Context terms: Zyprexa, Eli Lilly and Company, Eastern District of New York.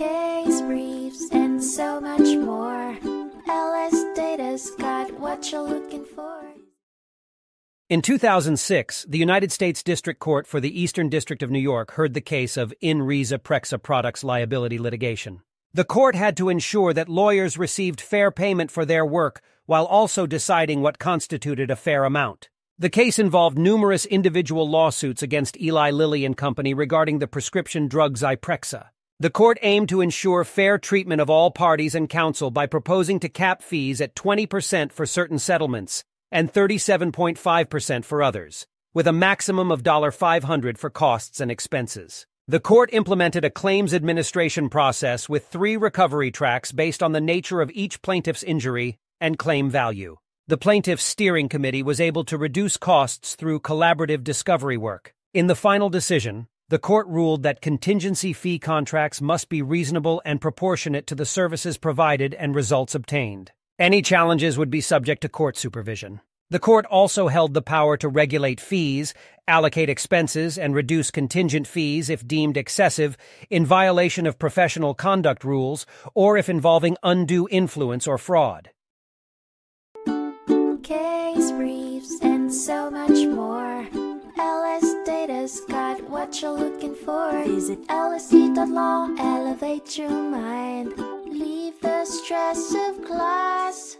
case briefs, and so much more. LSData's got what you're looking for. In 2006, the United States District Court for the Eastern District of New York heard the case of INRI Zyprexa products liability litigation. The court had to ensure that lawyers received fair payment for their work while also deciding what constituted a fair amount. The case involved numerous individual lawsuits against Eli Lilly and Company regarding the prescription drug Zyprexa. The court aimed to ensure fair treatment of all parties and counsel by proposing to cap fees at 20% for certain settlements and 37.5% for others, with a maximum of $500 for costs and expenses. The court implemented a claims administration process with 3 recovery tracks based on the nature of each plaintiff's injury and claim value. The plaintiff's steering committee was able to reduce costs through collaborative discovery work. In the final decision, the court ruled that contingency fee contracts must be reasonable and proportionate to the services provided and results obtained. Any challenges would be subject to court supervision. The court also held the power to regulate fees, allocate expenses, and reduce contingent fees if deemed excessive, in violation of professional conduct rules, or if involving undue influence or fraud. Case briefs and so much more. LSData's got what you're looking for. Visit lsd.law, elevate your mind. Leave the stress of class.